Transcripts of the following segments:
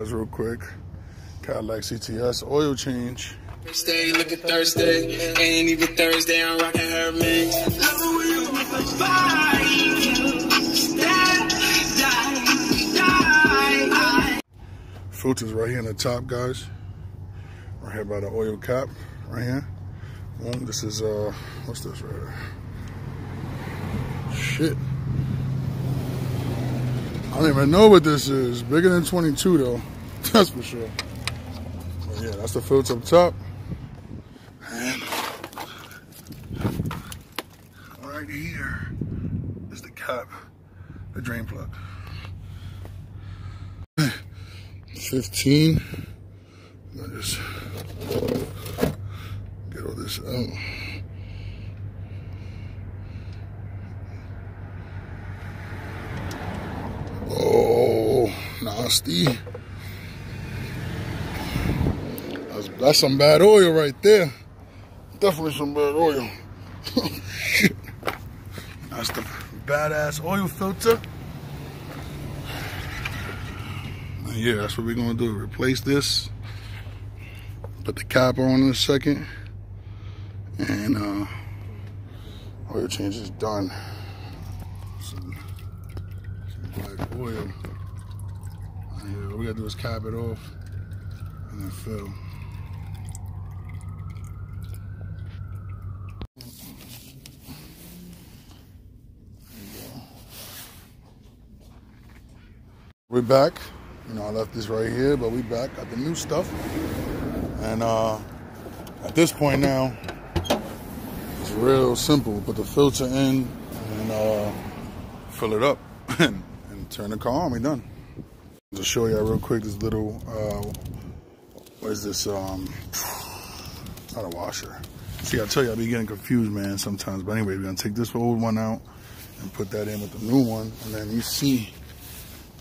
Real quick, Cadillac CTS oil change. Thursday, look at Thursday, ain't even Thursday, I'm rocking her mix. Filters right here in the top, guys. Right here by the oil cap, right here. Boom, this is, what's this right here? Shit. I don't even know what this is. Bigger than 22 though, that's for sure. But yeah, that's the filter up top. And right here is the cap, the drain plug. 15. I just get all this out. Nasty. That's some bad oil right there. Definitely some bad oil. Shit. That's the badass oil filter. And yeah, that's what we're gonna do. Replace this. Put the cap on in a second. And oil change is done. Some black oil. Yeah, all we gotta do is cap it off and then fill. We're back. You know, I left this right here, but we back. Got the new stuff. And at this point now, it's real simple. Put the filter in and fill it up and turn the car on. We're done. To show y'all real quick, this little, what is this, not a washer. See, I tell you, I be getting confused, man, sometimes. But anyway, we're going to take this old one out and put that in with the new one. And then you see,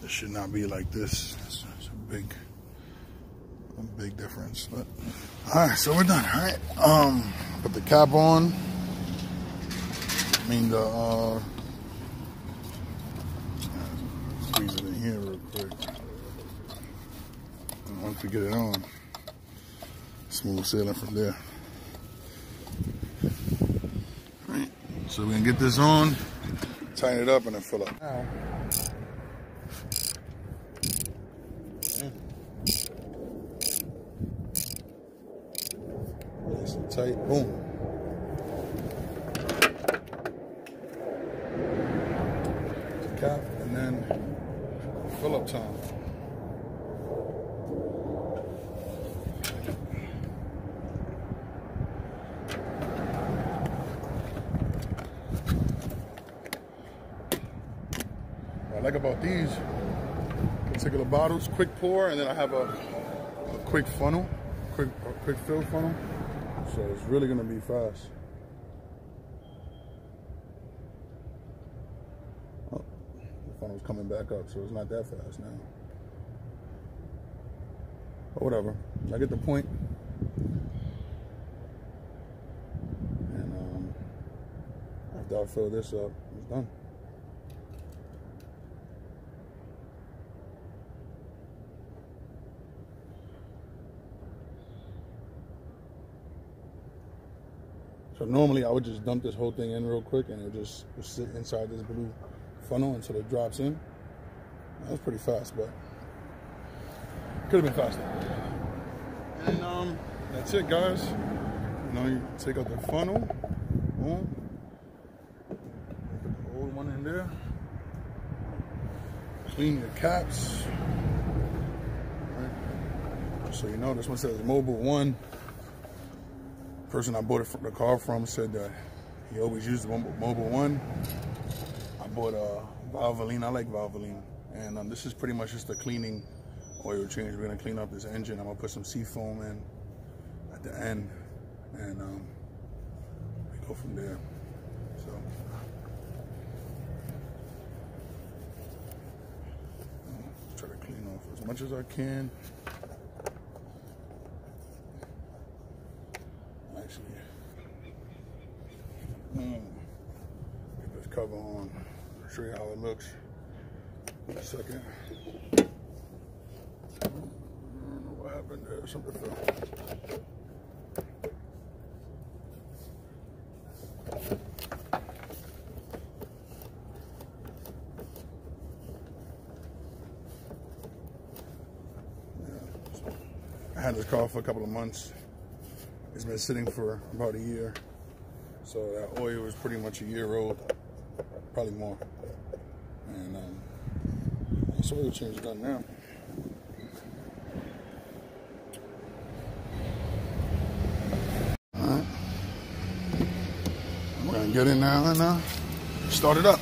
this should not be like this. It's a big difference. But, all right, so we're done, all right? Put the cap on. I mean, the, squeeze it in here real quick. Once we get it on, smooth sailing from there. All right, so we're gonna get this on, tighten it up, and then fill up. All right. Nice and tight, boom. Cap, and then fill up time. What I like about these particular bottles, quick pour, and then I have a quick funnel, a quick fill funnel. So it's really gonna be fast. Funnel's coming back up, so it's not that fast now. But whatever, I get the point. And after I fill this up, it's done. So normally I would just dump this whole thing in real quick and it'll just sit inside this blue funnel until it drops in. That was pretty fast, but could have been faster. And that's it, guys. You know, you take out the funnel, boom. Put the old one in there. Clean your caps. Right. So you know, this one says Mobil 1. The person I bought the car from said that he always used the Mobil 1. But Valvoline, I like Valvoline. And this is pretty much just a cleaning oil change. We're gonna clean up this engine. I'm gonna put some Seafoam in at the end. And we go from there, so. Try to clean off as much as I can. Actually, get this cover on. Show you how it looks in a second. something for. I had this car for a couple of months. It's been sitting for about a year. So that oil was pretty much a year old, probably more. And this oil change is done now. All right. I'm gonna get in now and start it up.